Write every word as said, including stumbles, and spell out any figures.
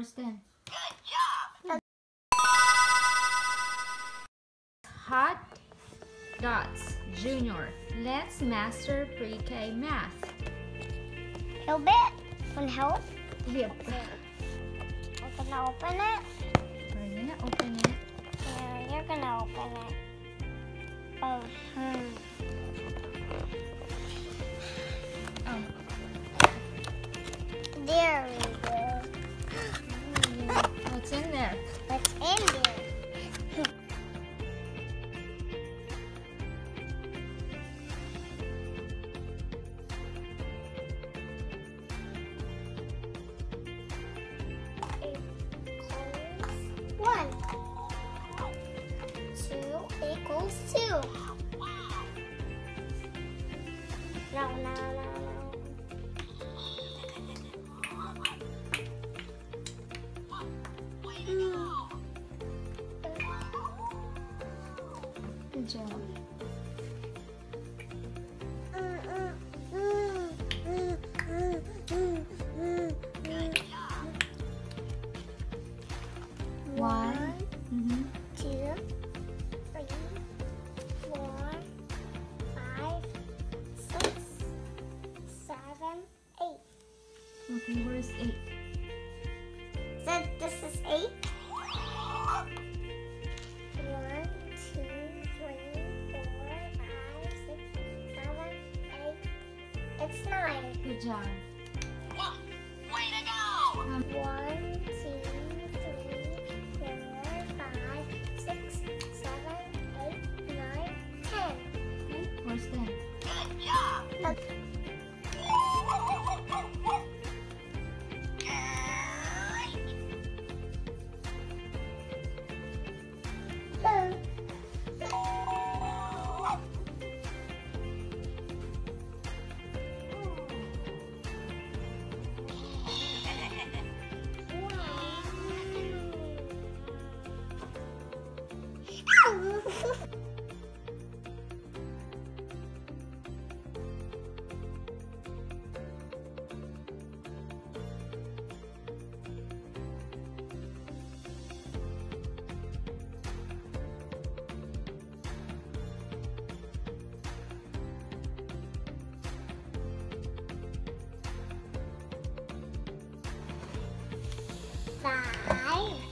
hours then. Good job! Hot Dots Junior. Let's master pre-K math. Hilbert, want to help? Yep. I'm going to open it. We're going to open it. Yeah, you're going to open it. Oh, hmm. Oh. There we go. What's in there? What's in there? One. Two equals two. No, no, no. Good job. One, mm-hmm. two, three, four, five, six, seven, eight. Okay, where is eight? So this is eight. It's nine. Good job. Wow. Way to go! Um, One, two, three, four, five, six, seven, eight, nine, ten. Okay, where's ten? Good job! Okay. Bye.